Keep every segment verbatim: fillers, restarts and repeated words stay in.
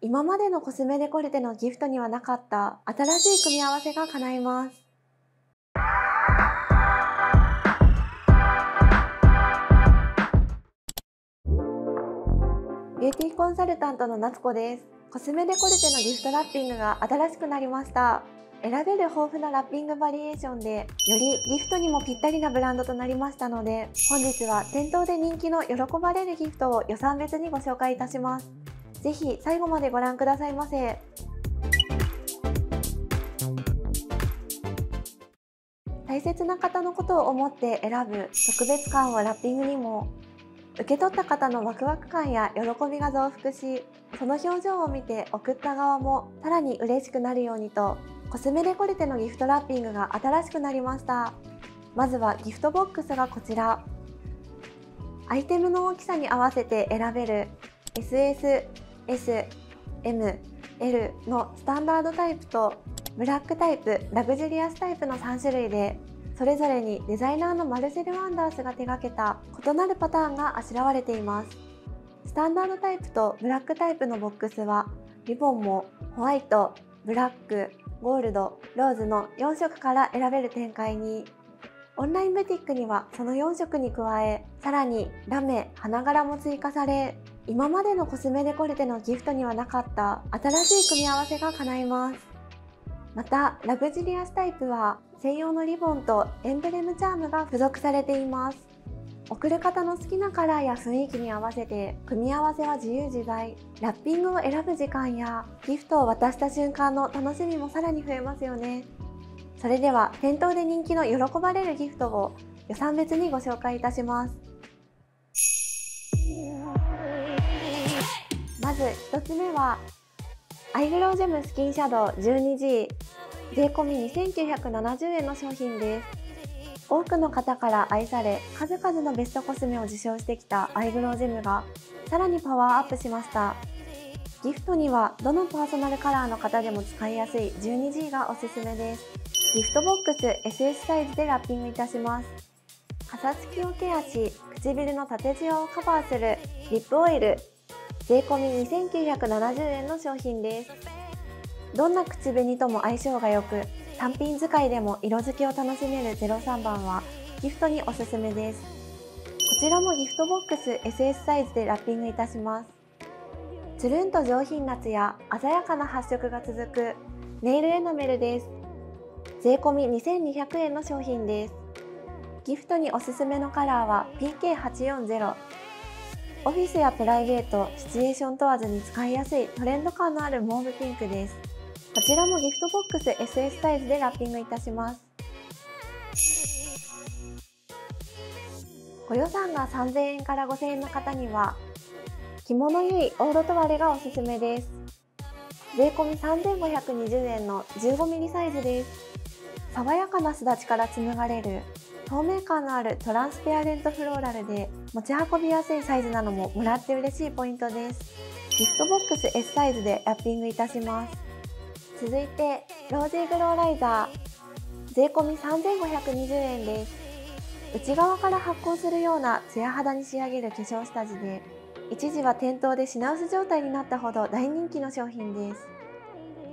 今までのコスメデコルテのギフトにはなかった新しい組み合わせが叶います。ビューティーコンサルタントの夏子です。コスメデコルテのギフトラッピングが新しくなりました。選べる豊富なラッピングバリエーションで、よりギフトにもぴったりなブランドとなりましたので、本日は店頭で人気の喜ばれるギフトを予算別にご紹介いたします。ぜひ最後までご覧くださいませ。大切な方のことを思って選ぶ特別感をラッピングにも、受け取った方のワクワク感や喜びが増幅し、その表情を見て送った側もさらに嬉しくなるようにと、コスメデコルテのギフトラッピングが新しくなりました。まずはギフトボックスがこちら。アイテムの大きさに合わせて選べる エスエス、エス、エム、エル のスタンダードタイプと、ブラックタイプ、ラグジュリアスタイプのさんしゅるいで、それぞれにデザイナーのマルセル・ワンダースが手掛けた異なるパターンがあしらわれています。スタンダードタイプとブラックタイプのボックスは、リボンもホワイト、ブラック、ゴールド、ローズのよんしょくから選べる展開に、オンラインブティックにはそのよんしょくに加え、さらにラメ、花柄も追加され、今までのコスメデコルテのギフトにはなかった新しい組み合わせが叶います。またラグジュリアスタイプは専用のリボンとエンブレムチャームが付属されています。贈る方の好きなカラーや雰囲気に合わせて組み合わせは自由自在。ラッピングを選ぶ時間やギフトを渡した瞬間の楽しみもさらに増えますよね。それでは店頭で人気の喜ばれるギフトを予算別にご紹介いたします。まずひとつめはアイグロウジェムスキンシャドウ じゅうにジー、 税込にせんきゅうひゃくななじゅうえんの商品です。多くの方から愛され、数々のベストコスメを受賞してきたアイグロウジェムがさらにパワーアップしました。ギフトにはどのパーソナルカラーの方でも使いやすい じゅうにジー がおすすめです。ギフトボックス エスエス サイズでラッピングいたします。かさつきをケアし、唇の縦じわをカバーするリップオイル、税込にせんきゅうひゃくななじゅうえんの商品です。どんな口紅とも相性がよく、単品使いでも色づきを楽しめるゼロさんばんはギフトにおすすめです。こちらもギフトボックス エスエス サイズでラッピングいたします。つるんと上品なツヤ、鮮やかな発色が続くネイルエナメルです。税込にせんにひゃくえんの商品です。ギフトにおすすめのカラーは ピーケーはちよんゼロ。 オフィスやプライベート、シチュエーション問わずに使いやすいトレンド感のあるモーブピンクです。こちらもギフトボックス エスエス サイズでラッピングいたします。ご予算がさんぜんえんからごせんえんの方には着物ゆいオードトワレがおすすめです。税込さんぜんごひゃくにじゅうえんの じゅうごミリ サイズです。爽やかなすだちから紡がれる透明感のあるトランスペアレントフローラルで、持ち運びやすいサイズなのももらって嬉しいポイントです。ギフトボックス エス サイズでラッピングいたします。続いてロージーグローライザー、税込さんぜんごひゃくにじゅうえんです。内側から発光するようなツヤ肌に仕上げる化粧下地で、一時は店頭で品薄状態になったほど大人気の商品です。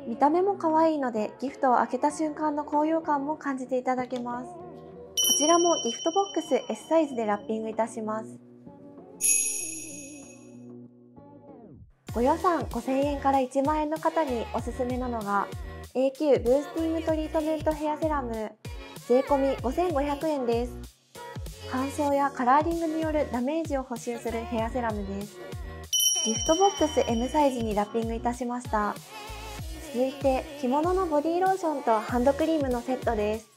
見た目も可愛いので、ギフトを開けた瞬間の高揚感も感じていただけます。こちらもギフトボックス エス サイズでラッピングいたします。ご予算ごせんえんからいちまんえんの方におすすめなのが エーキュー ブースティングトリートメントヘアセラム、税込ごせんごひゃくえんです。乾燥やカラーリングによるダメージを補修するヘアセラムです。ギフトボックス エム サイズにラッピングいたしました。続いて着物のボディローションとハンドクリームのセットです。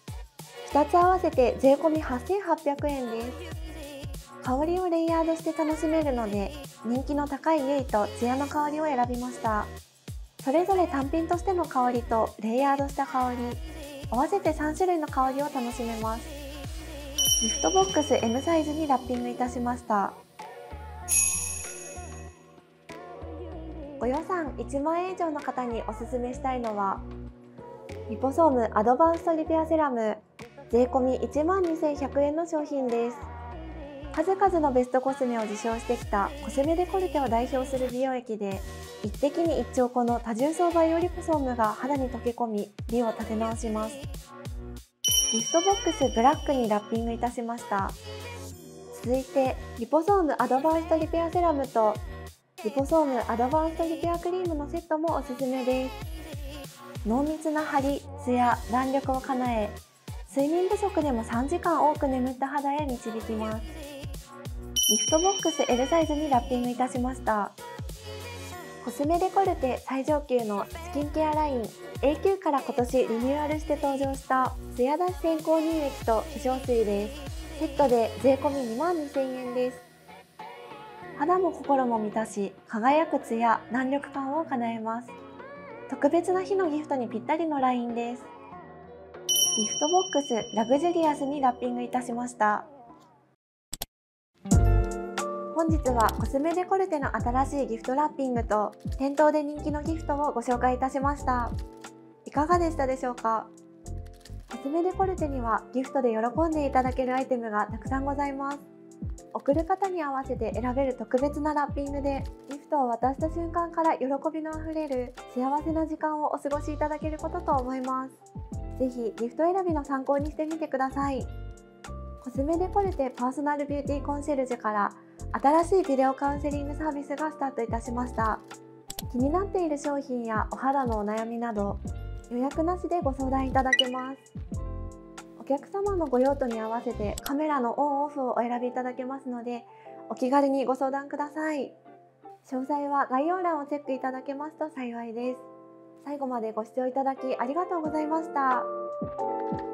ふたつ合わせて税込はっせんはっぴゃくえんです。香りをレイヤードして楽しめるので、人気の高いユイとツヤの香りを選びました。それぞれ単品としての香りとレイヤードした香り、合わせてさんしゅるいの香りを楽しめます。ギフトボックス エム サイズにラッピングいたしました。ご予算いちまんえん以上の方におすすめしたいのはリポソームアドバンストリペアセラム、税込いちまんにせんひゃくえんの商品です。数々のベストコスメを受賞してきたコスメデコルテを代表する美容液で、一滴に一丁この多重層培養リポソームが肌に溶け込み、美を立て直します。ギフトボックスブラックにラッピングいたしました。続いてリポソームアドバンストリペアセラムとリポソームアドバンストリペアクリームのセットもおすすめです。濃密な張り、ツヤ、弾力を叶え、睡眠不足でもさんじかん多く眠った肌へ導きます。ギフトボックス エル サイズにラッピングいたしました。コスメデコルテ最上級のスキンケアライン エーきゅう から今年リニューアルして登場したツヤ脱脂先行乳液と化粧水です。セットで税込 にまんにせんえんです。肌も心も満たし、輝くツヤ、弾力感を叶えます。特別な日のギフトにぴったりのラインです。ギフトボックスラグジュリアスにラッピングいたしました。本日はコスメデコルテの新しいギフトラッピングと店頭で人気のギフトをご紹介いたしました。いかがでしたでしょうか？コスメデコルテにはギフトで喜んでいただけるアイテムがたくさんございます。贈る方に合わせて選べる特別なラッピングで、ギフトを渡した瞬間から喜びのあふれる幸せな時間をお過ごしいただけることと思います。ぜひギフト選びの参考にしてみてください。コスメデコルテパーソナルビューティーコンシェルジュから新しいビデオカウンセリングサービスがスタートいたしました。気になっている商品やお肌のお悩みなど、予約なしでご相談いただけます。お客様のご用途に合わせてカメラのオンオフをお選びいただけますので、お気軽にご相談ください。詳細は概要欄をチェックいただけますと幸いです。最後までご視聴いただきありがとうございました。